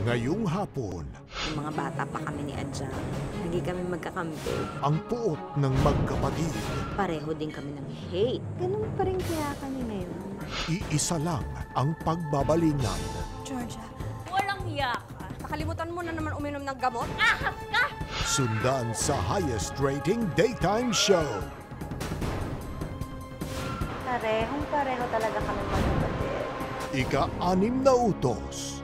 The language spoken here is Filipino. Ngayong hapon, mga bata pa kami ni Adja. Hindi kami magkakampi. Ang puot ng magkapatid. Pareho din kami ng hate. Ganun pa rin kaya kami ngayon. Iisa lang ang pagbabalingan. Georgia, walang hiya ka. Nakalimutan mo na naman uminom ng gamot? Ahas ka! Sundan sa highest rating daytime show. Parehong pareho talaga kami magkapatid. Ika-6 na Utos.